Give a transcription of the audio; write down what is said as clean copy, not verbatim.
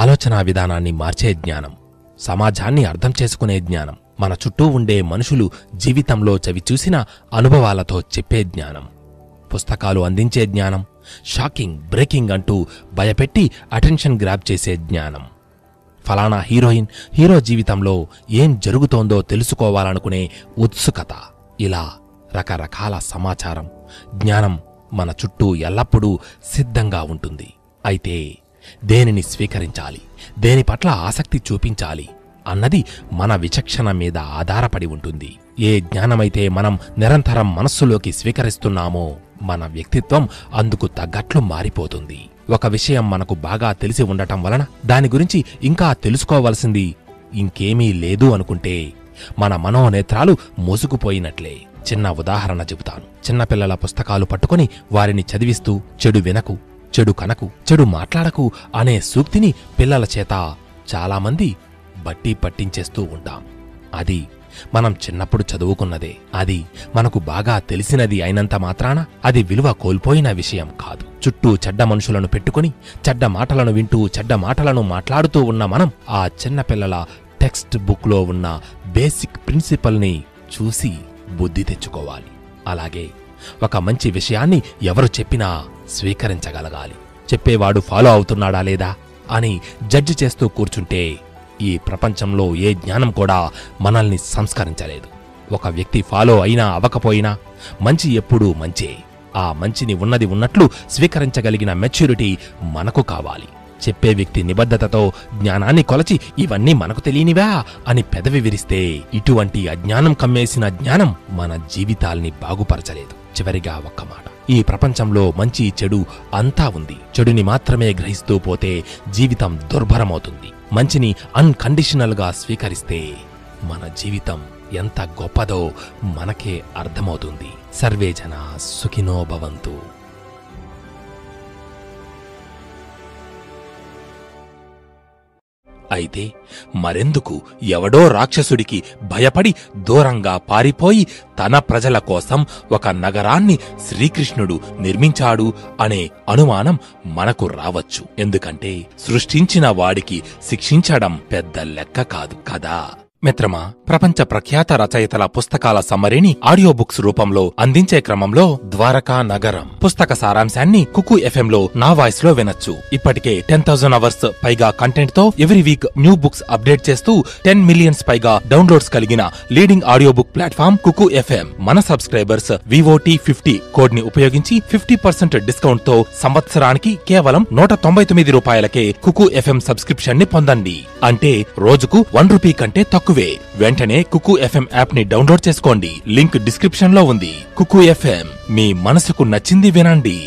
ఆలోచన విధానాన్ని మార్చే జ్ఞానం, సమాజాన్ని అర్థం చేసుకునే జ్ఞానం, మన చుట్టూ ఉండే మనుషులు జీవితంలో చవిచూసిన అనుభవాలతో చెప్పే జ్ఞానం, పుస్తకాలు అందించే జ్ఞానం, షాకింగ్ బ్రేకింగ్ అంటూ భయపెట్టి అటెన్షన్ గ్రాబ్ చేసే జ్ఞానం, ఫలానా హీరోయిన్ హీరో జీవితంలో ఏం జరుగుతోందో తెలుసుకోవాలనుకునే ఉత్సుకత, ఇలా రకరకాల సమాచారం, జ్ఞానం మన చుట్టూ ఎల్లప్పుడూ సిద్ధంగా ఉంటుంది. అయితే దేనిని స్వీకరించాలి, దేని పట్ల ఆసక్తి చూపించాలి అన్నది మన విచక్షణ మీద ఆధారపడి ఉంటుంది. ఏ జ్ఞానమైతే మనం నిరంతరం మనస్సులోకి స్వీకరిస్తున్నామో మన వ్యక్తిత్వం అందుకు తగ్గట్లు మారిపోతుంది. ఒక విషయం మనకు బాగా తెలిసి ఉండటం వలన దాని గురించి ఇంకా తెలుసుకోవలసింది ఇంకేమీ లేదు అనుకుంటే మన మనోనేత్రాలు మోసుకుపోయినట్లే. చిన్న ఉదాహరణ చెబుతాను. చిన్నపిల్లల పుస్తకాలు పట్టుకుని వారిని చదివిస్తూ చెడు వినకు, చెడు కనకు, చెడు మాట్లాడకు అనే సూక్తిని పిల్లల చేత చాలామంది బట్టి పట్టించేస్తూ ఉంటాం. అది మనం చిన్నప్పుడు చదువుకున్నదే, అది మనకు బాగా తెలిసినది అయినంత మాత్రాన అది విలువ కోల్పోయిన విషయం కాదు. చుట్టూ చెడ్డ మనుషులను పెట్టుకుని చెడ్డ మాటలను వింటూ చెడ్డ మాటలను మాట్లాడుతూ ఉన్న మనం ఆ చిన్నపిల్లల టెక్స్ట్ బుక్లో ఉన్న బేసిక్ ప్రిన్సిపల్ని చూసి బుద్ధి తెచ్చుకోవాలి. అలాగే ఒక మంచి విషయాన్ని ఎవరు చెప్పినా స్వీకరించగలగాలి. చెప్పేవాడు ఫాలో అవుతున్నాడా లేదా అని జడ్జి చేస్తూ కూర్చుంటే ఈ ప్రపంచంలో ఏ జ్ఞానం కూడా మనల్ని సంస్కరించలేదు. ఒక వ్యక్తి ఫాలో అయినా అవ్వకపోయినా మంచి ఎప్పుడూ మంచే. ఆ మంచిని ఉన్నది ఉన్నట్లు స్వీకరించగలిగిన మెచ్యూరిటీ మనకు కావాలి. చెప్పే వ్యక్తి నిబద్ధతతో జ్ఞానాన్ని కొలచి ఇవన్నీ మనకు తెలియనివా అని పెదవి విరిస్తే ఇటువంటి అజ్ఞానం కమ్మేసిన జ్ఞానం మన జీవితాల్ని బాగుపరచలేదు. చివరిగా ఒక్క మాట, ఈ ప్రపంచంలో మంచి చెడు అంతా ఉంది. చెడుని మాత్రమే గ్రహిస్తూ పోతే జీవితం దుర్భరమవుతుంది. మంచిని అన్కండిషనల్గా స్వీకరిస్తే మన జీవితం ఎంత గొప్పదో మనకే అర్థమవుతుంది. సర్వే జనా సుఖినో భవంతు. అయితే మరెందుకు ఎవడో రాక్షసుడికి భయపడి దూరంగా పారిపోయి తన ప్రజల కోసం ఒక నగరాన్ని శ్రీకృష్ణుడు నిర్మించాడు అనే అనుమానం మనకు రావచ్చు. ఎందుకంటే సృష్టించిన వాడికి శిక్షించడం పెద్ద లెక్క కాదు కదా. మిత్రమా, ప్రపంచ ప్రఖ్యాత రచయితల పుస్తకాల సమ్మరిని ఆడియో బుక్స్ రూపంలో అందించే క్రమంలో ద్వారకా నగరం పుస్తక సారాంశాన్ని కుకు ఎఫ్ఎం లో నా వాయిస్ లో వినొచ్చు. ఇప్పటికే 10,000 అవర్స్ పైగా కంటెంట్ తో every week new books update చేస్తూ 10 మిలియన్స్ పైగా డౌన్లోడ్స్ కలిగిన leading audio book platform Kuku FM. మన సబ్స్క్రైబర్స్ VOT50 కోడ్ ని ఉపయోగించి 50% డిస్కౌంట్ తో సంవత్సరానికి కేవలం 199 రూపాయలకే కుకు ఎఫ్ఎం సబ్స్క్రిప్షన్ ని పొందండి. అంటే రోజుకు 1 రూపీ కంటే తక్కువ. వెంటనే కుకు ఎఫ్ఎం యాప్ ని డౌన్లోడ్ చేసుకోండి. లింక్ డిస్క్రిప్షన్ లో ఉంది. కుకు ఎఫ్ఎం, మీ మనసుకు నచ్చింది వినండి.